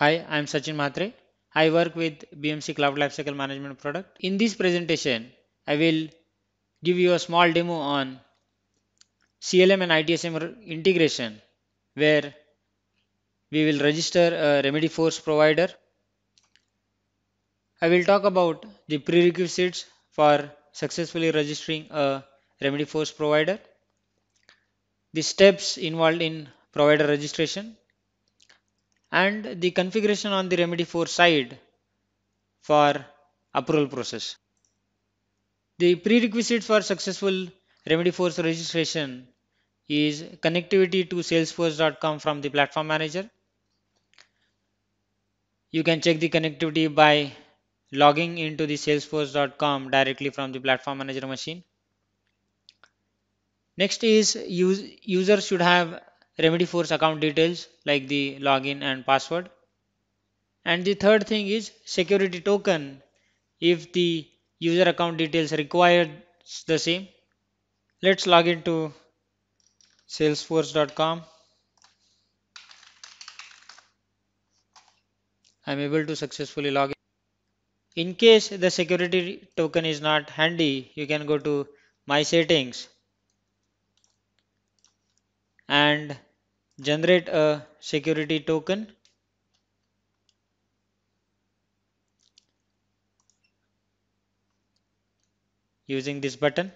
Hi, I'm Sachin Mahathre. I work with BMC Cloud Lifecycle Management product. In this presentation, I will give you a small demo on CLM and ITSM integration, where we will register a RemedyForce provider. I will talk about the prerequisites for successfully registering a RemedyForce provider, the steps involved in provider registration, and the configuration on the RemedyForce side for approval process. The prerequisites for successful RemedyForce registration is connectivity to salesforce.com from the Platform Manager. You can check the connectivity by logging into the salesforce.com directly from the Platform Manager machine. Next is users should have RemedyForce account details like the login and password. And the third thing is security token if the user account details requires the same. Let's log into salesforce.com. I'm able to successfully log in. In case the security token is not handy, you can go to My Settings and generate a security token. Using this button.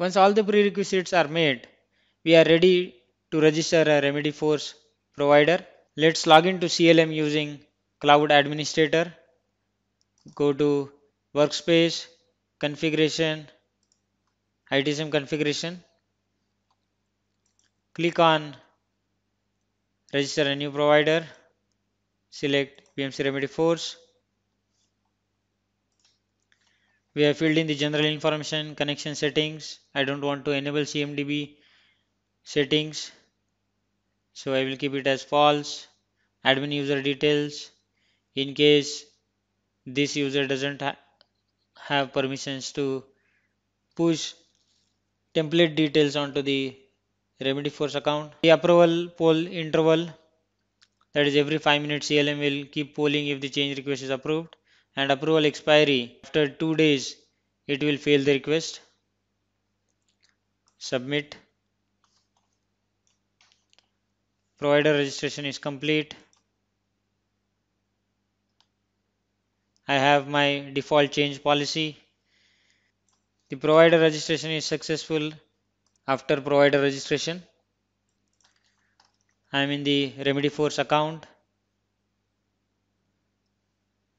Once all the prerequisites are made, we are ready to register a RemedyForce provider. Let's log into CLM using Cloud Administrator. Go to Workspace, Configuration, ITSM Configuration. Click on Register a new provider. Select BMC RemedyForce. We have filled in the general information, connection settings. I don't want to enable CMDB settings, so I will keep it as false. Admin user details. In case this user doesn't have permissions to push template details onto the RemedyForce account. The approval poll interval, that is every 5 minutes CLM will keep polling if the change request is approved, and approval expiry, after 2 days it will fail the request. Submit. Provider registration is complete. I have my default change policy. The provider registration is successful. After provider registration, I am in the RemedyForce account.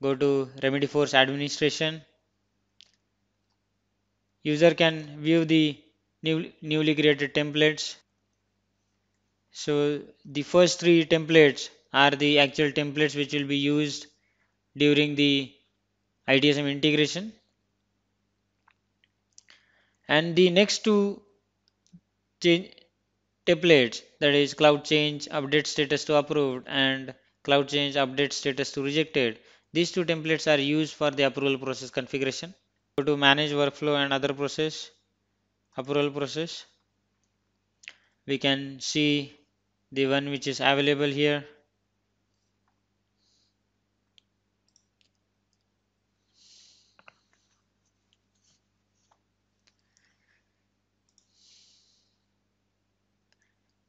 Go to RemedyForce administration. User can view the newly created templates. So the first 3 templates are the actual templates which will be used during the ITSM integration, and the next 2 change templates, that is cloud change update status to approved and cloud change update status to rejected. These 2 templates are used for the approval process configuration. Go to manage workflow and other process, approval process. We can see the one which is available here.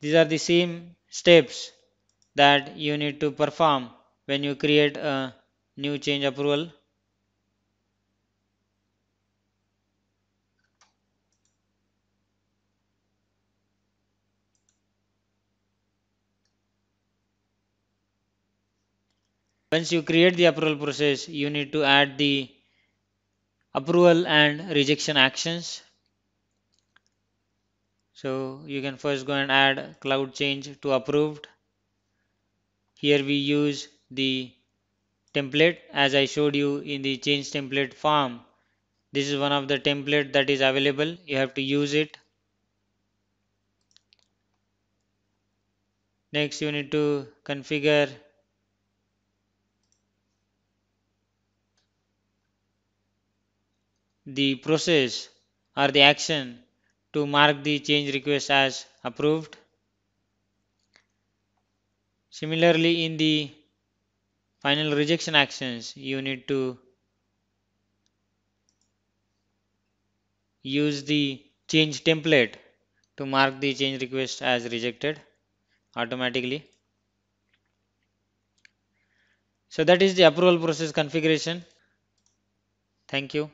These are the same steps that you need to perform when you create a new change approval. Once you create the approval process, you need to add the approval and rejection actions. So you can first go and add cloud change to approved. Here we use the template as I showed you in the change template form. This is one of the template that is available. You have to use it. Next, you need to configure the process or the action to mark the change request as approved. Similarly, in the final rejection actions, you need to use the change template to mark the change request as rejected automatically. So that is the approval process configuration. Thank you.